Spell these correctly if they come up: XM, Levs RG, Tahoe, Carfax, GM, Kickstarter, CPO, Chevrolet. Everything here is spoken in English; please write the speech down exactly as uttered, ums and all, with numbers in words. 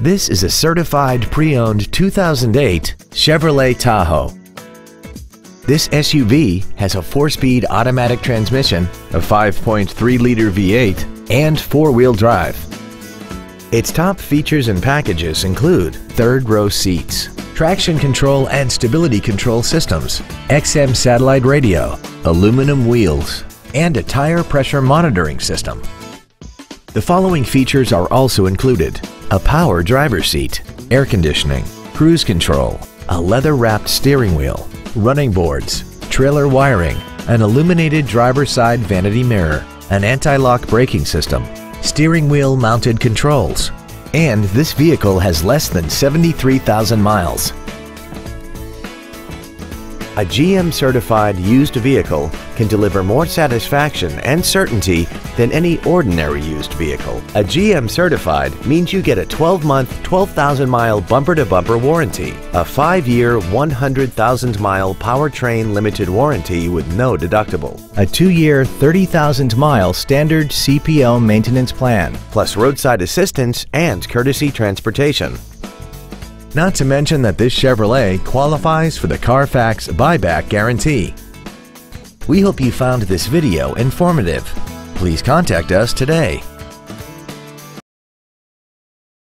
This is a certified pre-owned two thousand eight Chevrolet Tahoe. This S U V has a four-speed automatic transmission, a five point three liter V eight, and four-wheel drive. Its top features and packages include third-row seats, traction control and stability control systems, X M satellite radio, aluminum wheels, and a tire pressure monitoring system. The following features are also included: a power driver's seat, air conditioning, cruise control, a leather-wrapped steering wheel, running boards, trailer wiring, an illuminated driver's side vanity mirror, an anti-lock braking system, steering wheel mounted controls, and this vehicle has less than seventy-three thousand miles. A G M-certified used vehicle can deliver more satisfaction and certainty than any ordinary used vehicle. A G M-certified means you get a twelve month, twelve thousand mile bumper-to-bumper warranty, a five year, one hundred thousand mile powertrain limited warranty with no deductible, a two year, thirty thousand mile standard C P O maintenance plan, plus roadside assistance and courtesy transportation. Not to mention that this Chevrolet qualifies for the Carfax buyback guarantee. We hope you found this video informative. Please contact us today.